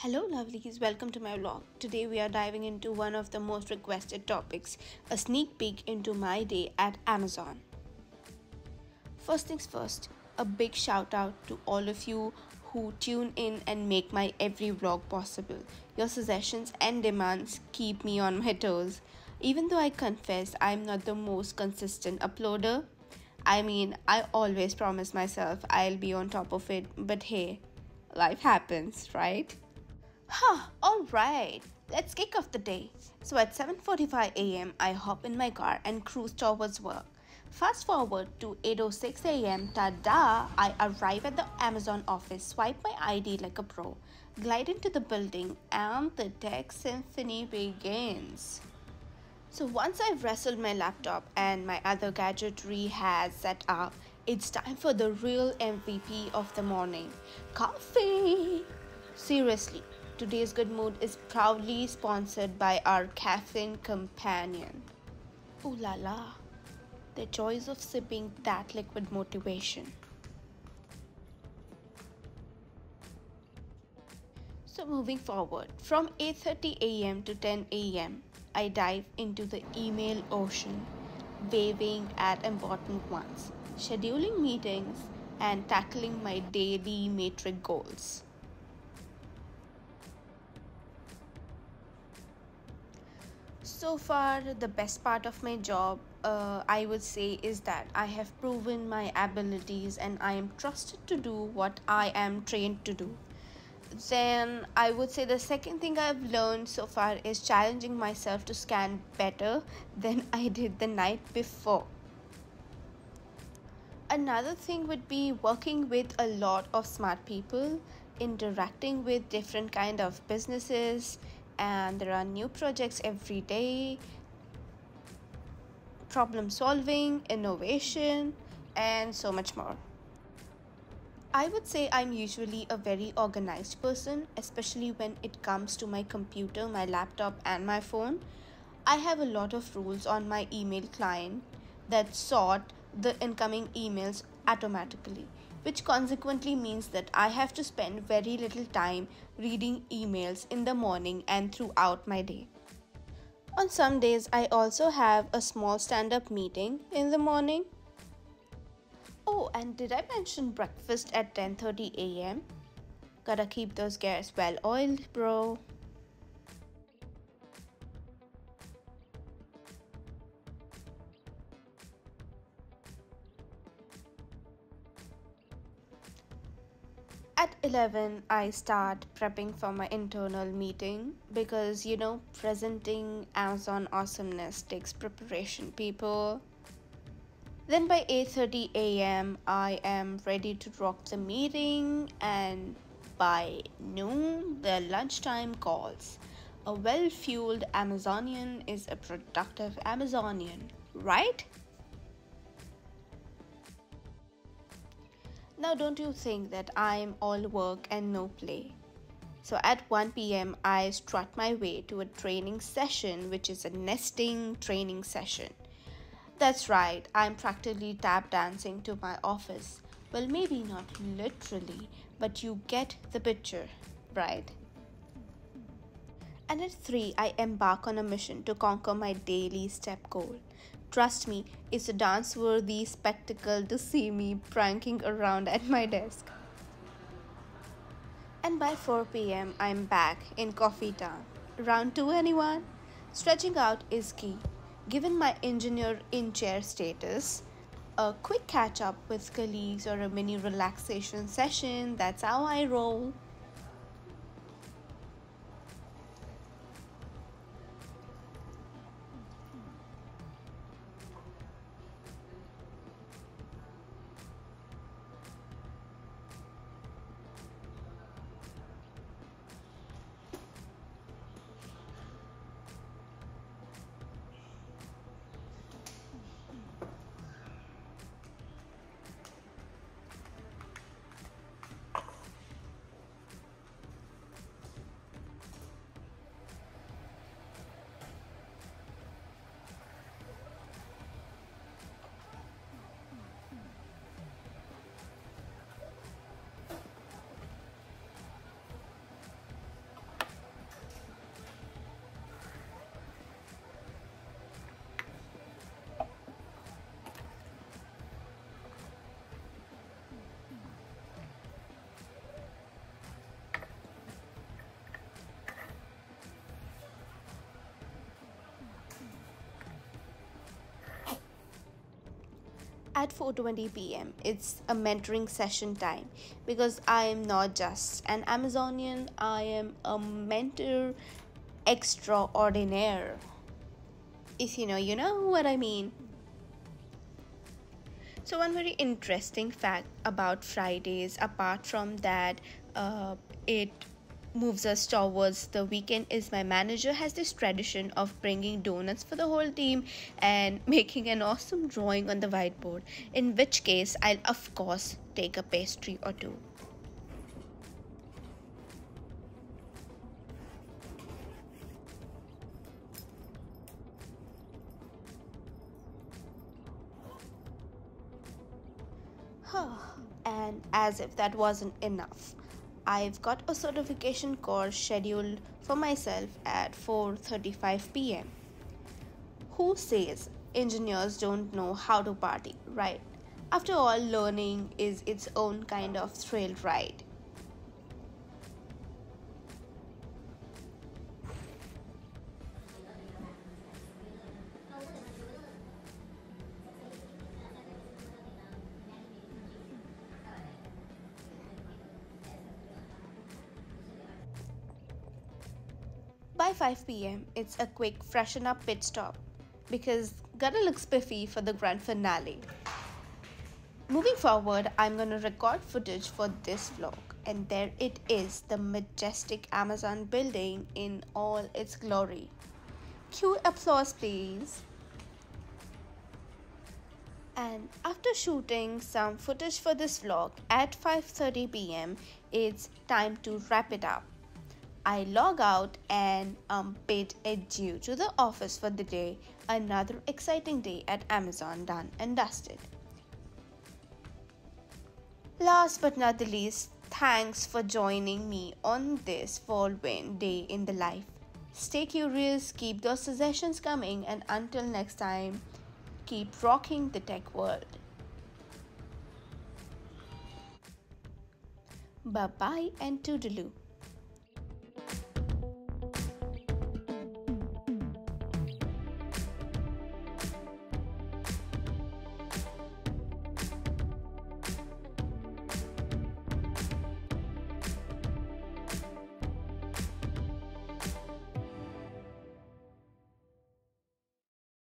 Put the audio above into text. Hello lovelies, welcome to my vlog. Today we are diving into one of the most requested topics, a sneak peek into my day at Amazon. First things first, a big shout out to all of you who tune in and make my every vlog possible. Your suggestions and demands keep me on my toes. Even though I confess I'm not the most consistent uploader, I always promise myself I'll be on top of it, but hey, life happens, right? Alright, let's kick off the day. So at 7:45 a.m. I hop in my car and cruise towards work. Fast forward to 8:06 a.m. tada! I arrive at the Amazon office, swipe my ID like a pro, glide into the building, and the tech symphony begins. So once I've wrestled my laptop and my other gadgetry has set up, it's time for the real MVP of the morning, coffee! Seriously, today's good mood is proudly sponsored by our caffeine companion. Ooh la la, the joys of sipping that liquid motivation. So moving forward, from 8:30 a.m. to 10 a.m. I dive into the email ocean, waving at important ones, scheduling meetings and tackling my daily metric goals. So far, the best part of my job, I would say, is that I have proven my abilities and I am trusted to do what I am trained to do. Then I would say the second thing I've learned so far is challenging myself to scan better than I did the night before. Another thing would be working with a lot of smart people, interacting with different kind of businesses, and there are new projects every day, problem solving, innovation, and so much more. I would say I'm usually a very organized person, especially when it comes to my computer, my laptop, and my phone. I have a lot of rules on my email client that sort the incoming emails automatically, which consequently means that I have to spend very little time reading emails in the morning and throughout my day. On some days, I also have a small stand-up meeting in the morning. Oh, and did I mention breakfast at 10:30 a.m? Gotta keep those gears well oiled, bro. At 11, I start prepping for my internal meeting because, you know, presenting Amazon awesomeness takes preparation, people. Then by 8:30 a.m. I am ready to rock the meeting, and by noon, the lunchtime calls. A well-fueled Amazonian is a productive Amazonian, right? Now don't you think that I'm all work and no play? So at 1 p.m. I strut my way to a training session, which is a nesting training session. That's right, I'm practically tap dancing to my office. Well, maybe not literally, but you get the picture, right? And at 3, I embark on a mission to conquer my daily step goal. Trust me, it's a dance-worthy spectacle to see me pranking around at my desk. And by 4 p.m, I'm back in coffee town. Round 2, anyone? Stretching out is key. Given my engineer in chair status, a quick catch-up with colleagues or a mini relaxation session, that's how I roll. at 4:20 p.m. it's a mentoring session time, because I am not just an Amazonian, I am a mentor extraordinaire. If you know what I mean. So one very interesting fact about Fridays, apart from that it moves us towards the weekend, is my manager has this tradition of bringing donuts for the whole team and making an awesome drawing on the whiteboard, in which case I'll of course take a pastry or two. And as if that wasn't enough, I've got a certification course scheduled for myself at 4:35 p.m. Who says engineers don't know how to party, right? After all, learning is its own kind of thrill ride. By 5 p.m, it's a quick freshen up pit stop, because gotta look spiffy for the grand finale. Moving forward, I'm gonna record footage for this vlog, and there it is, the majestic Amazon building in all its glory. Cue applause please. And after shooting some footage for this vlog, at 5:30 p.m, it's time to wrap it up. I log out and bid adieu to the office for the day. Another exciting day at Amazon done and dusted. Last but not the least, thanks for joining me on this whirlwind day in the life. Stay curious, keep those suggestions coming, and until next time, keep rocking the tech world. Bye bye and toodaloo.